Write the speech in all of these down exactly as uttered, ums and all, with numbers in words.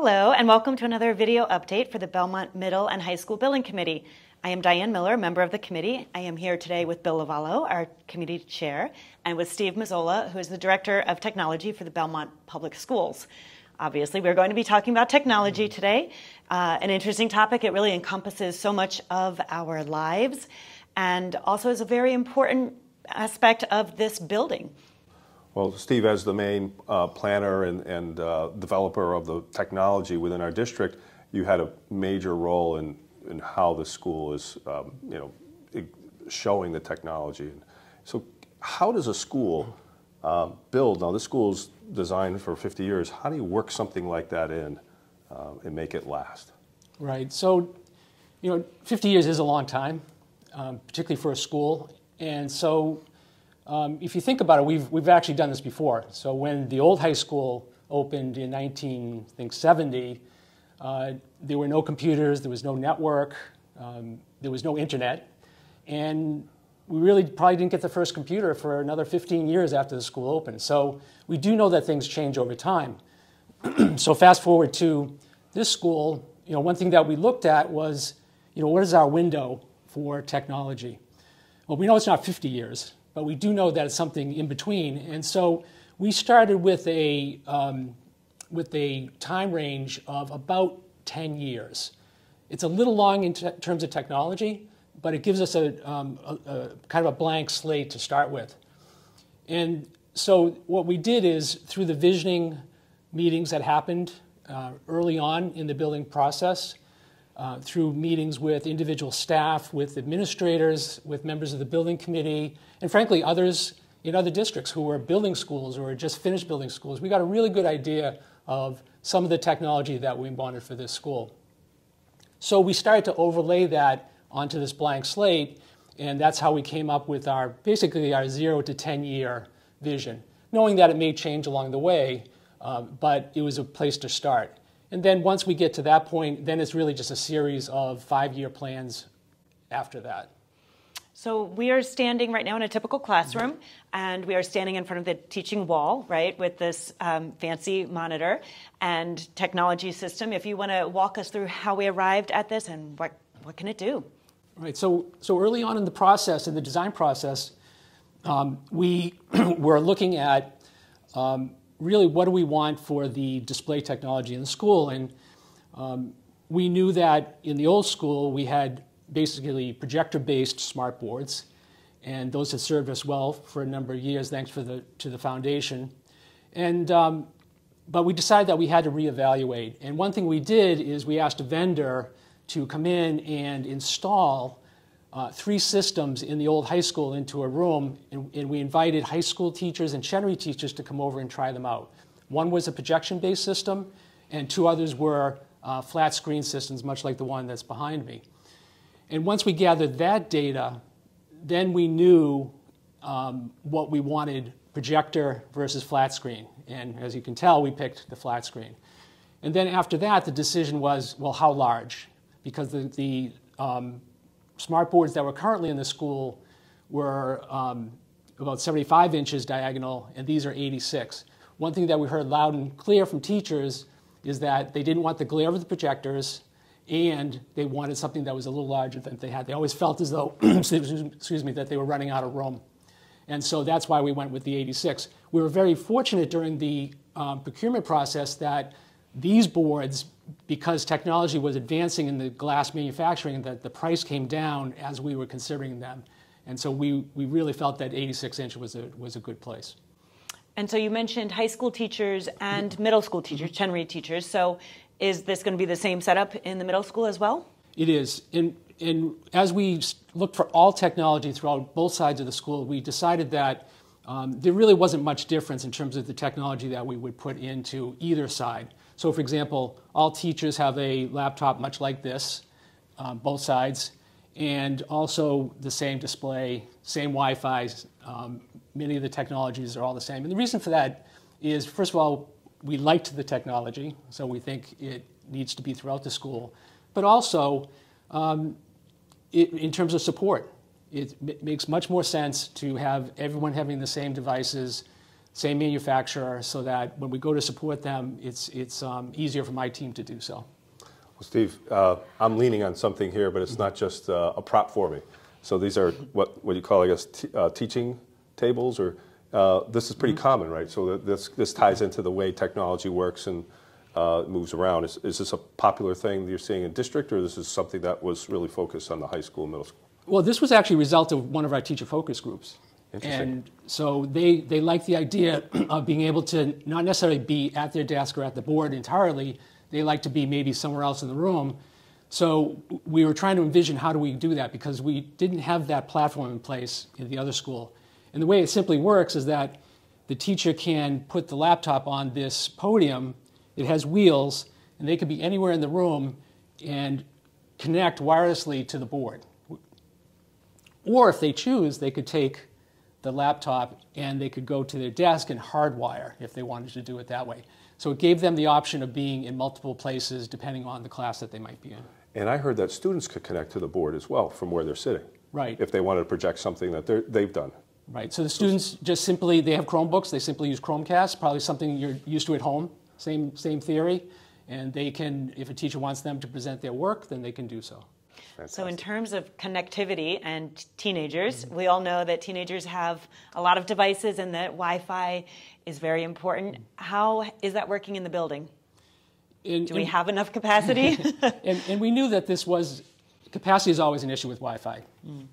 Hello and welcome to another video update for the Belmont Middle and High School Building Committee. I am Diane Miller, member of the committee. I am here today with Bill Lovallo, our committee chair, and with Steve Mazzola, who is the director of technology for the Belmont Public Schools. Obviously, we're going to be talking about technology today, uh, an interesting topic. It really encompasses so much of our lives and also is a very important aspect of this building. Well, Steve, as the main uh, planner and, and uh, developer of the technology within our district, you had a major role in, in how the school is, um, you know, showing the technology. So how does a school uh, build? Now, this school's designed for fifty years. How do you work something like that in uh, and make it last? Right. So, you know, fifty years is a long time, um, particularly for a school. And so Um, if you think about it, we've, we've actually done this before. So when the old high school opened in nineteen seventy, uh, there were no computers, there was no network, um, there was no internet. And we really probably didn't get the first computer for another fifteen years after the school opened. So we do know that things change over time. So fast forward to this school, you know, one thing that we looked at was, you know, what is our window for technology? Well, we know it's not fifty years. But we do know that it's something in between, and so we started with a um, with a time range of about ten years. It's a little long in terms of technology, but it gives us a, um, a, a kind of a blank slate to start with. And so what we did is through the visioning meetings that happened uh, early on in the building process, uh, through meetings with individual staff, with administrators, with members of the building committee, and frankly others in other districts who were building schools or just finished building schools, we got a really good idea of some of the technology that we wanted for this school. So we started to overlay that onto this blank slate, and that's how we came up with our, basically our zero to ten year vision, knowing that it may change along the way, uh, but it was a place to start. And then once we get to that point, then it's really just a series of five-year plans after that. So we are standing right now in a typical classroom, mm-hmm. and we are standing in front of the teaching wall, right, with this um, fancy monitor and technology system. If you want to walk us through how we arrived at this and what, what can it do? Right. So, so early on in the process, in the design process, um, we were looking at um, really, what do we want for the display technology in the school? And um, we knew that in the old school, we had basically projector-based smart boards, and those had served us well for a number of years, thanks for the, to the foundation. And, um, but we decided that we had to reevaluate. And one thing we did is we asked a vendor to come in and install Uh, three systems in the old high school into a room, and, and we invited high school teachers and Chenery teachers to come over and try them out. One was a projection-based system, and two others were uh, flat screen systems, much like the one that's behind me. And once we gathered that data, then we knew um, what we wanted, projector versus flat screen. And as you can tell, we picked the flat screen. And then after that, the decision was, well, how large? Because the, the um, smart boards that were currently in the school were um, about seventy-five inches diagonal, and these are eighty-six. One thing that we heard loud and clear from teachers is that they didn't want the glare of the projectors, and they wanted something that was a little larger than they had. They always felt as though, excuse me, that they were running out of room. And so that's why we went with the eighty-six. We were very fortunate during the um, procurement process that these boards, because technology was advancing in the glass manufacturing, that the price came down as we were considering them. And so we, we really felt that eighty-six inch was a, was a good place. And so you mentioned high school teachers and mm-hmm. middle school teachers, mm-hmm. Chenery teachers. So is this going to be the same setup in the middle school as well? It is. And, and as we looked for all technology throughout both sides of the school, we decided that um, there really wasn't much difference in terms of the technology that we would put into either side. So for example, all teachers have a laptop much like this, um, both sides, and also the same display, same Wi-Fi. Um, many of the technologies are all the same. And the reason for that is, first of all, we liked the technology, so we think it needs to be throughout the school. But also, um, it, in terms of support, it m makes much more sense to have everyone having the same devices, same manufacturer, so that when we go to support them, it's, it's um, easier for my team to do so. Well, Steve, uh, I'm leaning on something here, but it's not just uh, a prop for me. So these are what, what you call, I guess, t uh, teaching tables, or uh, this is pretty mm-hmm. common, right? So th this, this ties into the way technology works and uh, moves around. Is, is this a popular thing that you're seeing in district, or this is something that was really focused on the high school and middle school? Well, this was actually a result of one of our teacher focus groups. And so they, they liked the idea of being able to not necessarily be at their desk or at the board entirely. They like to be maybe somewhere else in the room. So we were trying to envision, how do we do that? Because we didn't have that platform in place in the other school. And the way it simply works is that the teacher can put the laptop on this podium. It has wheels, and they could be anywhere in the room and connect wirelessly to the board. Or if they choose, they could take the laptop and they could go to their desk and hardwire if they wanted to do it that way. So it gave them the option of being in multiple places depending on the class that they might be in. And I heard that students could connect to the board as well from where they're sitting. Right. If they wanted to project something that they've done. Right. So the students just simply, they have Chromebooks, they simply use Chromecast, probably something you're used to at home, same, same theory. And they can, if a teacher wants them to present their work, then they can do so. Fantastic. So in terms of connectivity and teenagers, mm-hmm. we all know that teenagers have a lot of devices and that Wi-Fi is very important. Mm-hmm. How is that working in the building? In, Do in, we have enough capacity? and, and we knew that this was, capacity is always an issue with Wi-Fi. Mm.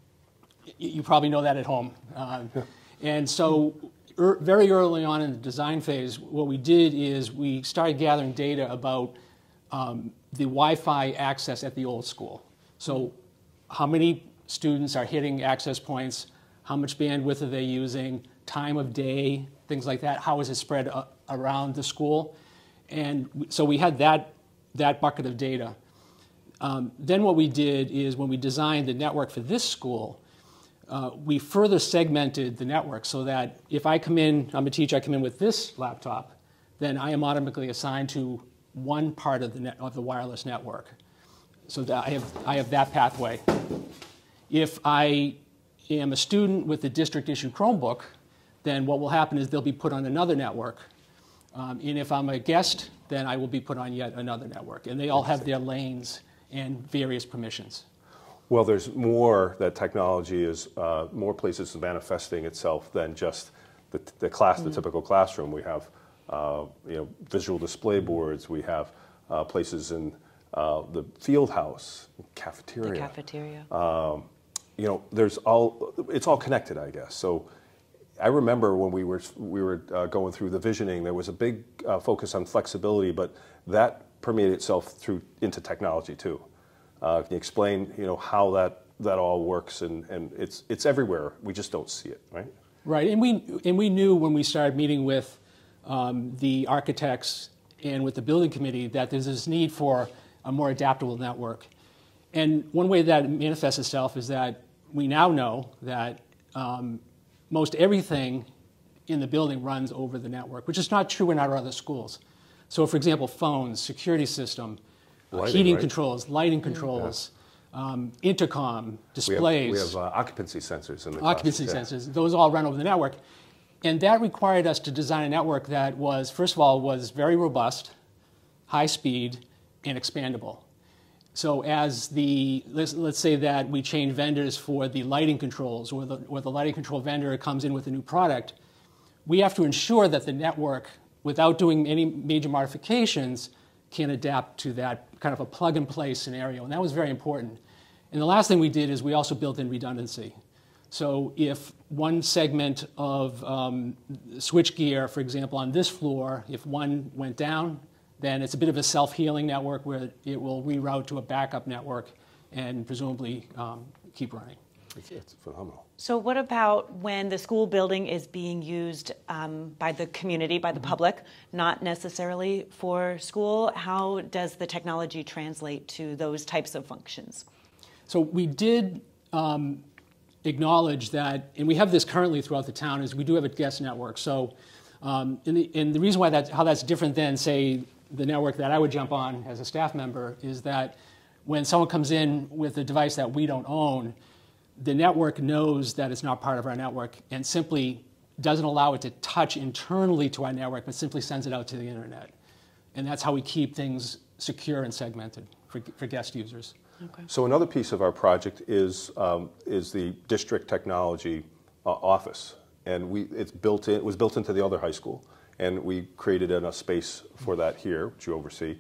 You, you probably know that at home. Um, and so er, very early on in the design phase, what we did is we started gathering data about um, the Wi-Fi access at the old school. So how many students are hitting access points, how much bandwidth are they using, time of day, things like that, how is it spread uh, around the school. And so we had that, that bucket of data. Um, then what we did is when we designed the network for this school, uh, we further segmented the network so that if I come in, I'm a teacher, I come in with this laptop, then I am automatically assigned to one part of the, net, of the wireless network. So that I have, I have that pathway. If I am a student with a district-issued Chromebook, then what will happen is they'll be put on another network. Um, and if I'm a guest, then I will be put on yet another network. And they all have their lanes and various permissions. Well, there's more that technology is, uh, more places manifesting itself than just the, the class, mm-hmm. the typical classroom. We have uh, you know, visual display boards. We have uh, places in Uh, the field house, cafeteria. The cafeteria. Um, you know, there's all, it's all connected, I guess. So I remember when we were, we were uh, going through the visioning, there was a big uh, focus on flexibility, but that permeated itself through into technology too. Uh, can you explain, you know, how that, that all works? And, and it's, it's everywhere. We just don't see it, right? Right, and we, and we knew when we started meeting with um, the architects and with the building committee that there's this need for a more adaptable network. And one way that it manifests itself is that we now know that um, most everything in the building runs over the network, which is not true in our other schools. So for example, phones, security system, lighting, heating right? controls, lighting controls, yeah. um, intercom, displays. We have, we have uh, occupancy sensors in the Occupancy class. sensors, yeah. Those all run over the network. And that required us to design a network that was, first of all, was very robust, high speed, and expandable. So as the, let's, let's say that we change vendors for the lighting controls, or the, or the lighting control vendor comes in with a new product, we have to ensure that the network, without doing any major modifications, can adapt to that kind of a plug and play scenario. And that was very important. And the last thing we did is we also built in redundancy. So if one segment of um, switchgear, for example, on this floor, if one went down, then it's a bit of a self-healing network where it will reroute to a backup network and presumably um, keep running. It's, it's phenomenal. So what about when the school building is being used um, by the community, by the mm-hmm. public, not necessarily for school? How does the technology translate to those types of functions? So we did um, acknowledge that, and we have this currently throughout the town, is we do have a guest network. So, um, and, the, and the reason why that's, how that's different than, say, the network that I would jump on as a staff member is that when someone comes in with a device that we don't own, the network knows that it's not part of our network and simply doesn't allow it to touch internally to our network, but simply sends it out to the internet. And that's how we keep things secure and segmented for, for guest users. Okay. So another piece of our project is, um, is the district technology uh, office. And we, it's built in, it was built into the other high school. And we created a space for that here, which you oversee.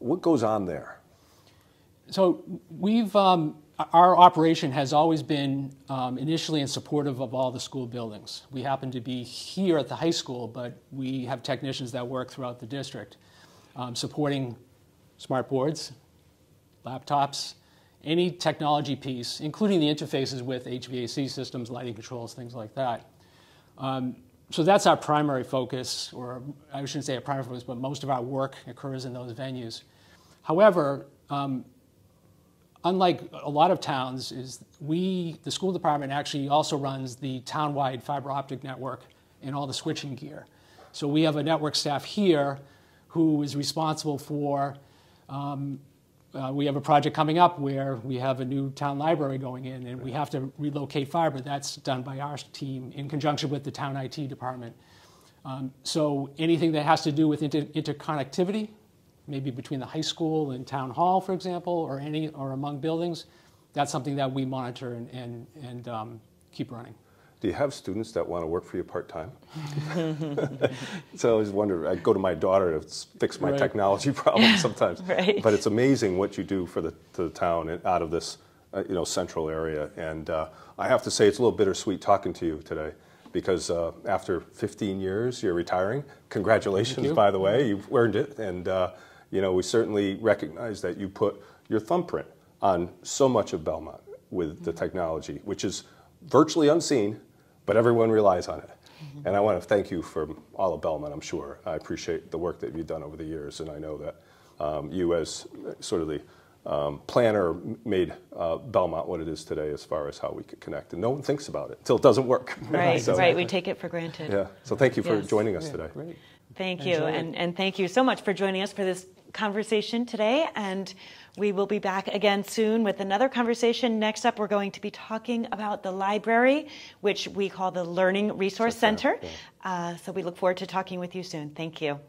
What goes on there? So we've... Um, Our operation has always been um, initially in supportive of all the school buildings. We happen to be here at the high school, but we have technicians that work throughout the district um, supporting smart boards, laptops, any technology piece, including the interfaces with H V A C systems, lighting controls, things like that. Um, so that's our primary focus, or I shouldn't say a primary focus, but most of our work occurs in those venues. However, um, unlike a lot of towns, is we, the school department actually also runs the town-wide fiber optic network and all the switching gear. So we have a network staff here who is responsible for, um, uh, we have a project coming up where we have a new town library going in and we have to relocate fiber. That's done by our team in conjunction with the town I T department. Um, so anything that has to do with inter interconnectivity, maybe between the high school and town hall, for example, or any or among buildings, that's something that we monitor and, and, and um, keep running. Do you have students that want to work for you part-time? So I always wonder, I go to my daughter to fix my right. technology problems sometimes. Right. But it's amazing what you do for the, to the town and out of this uh, you know, central area. And uh, I have to say it's a little bittersweet talking to you today. Because uh, after fifteen years, you're retiring. Congratulations, you. by the way. You've earned it. And uh, you know, we certainly recognize that you put your thumbprint on so much of Belmont with mm-hmm. the technology, which is virtually unseen, but everyone relies on it. Mm-hmm. And I want to thank you for all of Belmont, I'm sure. I appreciate the work that you've done over the years, and I know that um, you as sort of the um, planner made uh, Belmont what it is today as far as how we could connect. And no one thinks about it until it doesn't work. Right, so, right. We take it for granted. Yeah. So thank you for yes. joining us yeah, today. Great. Thank you, and, and thank you so much for joining us for this conversation today, and we will be back again soon with another conversation. Next up, we're going to be talking about the library, which we call the Learning Resource Center. Yeah. Uh, so we look forward to talking with you soon. Thank you.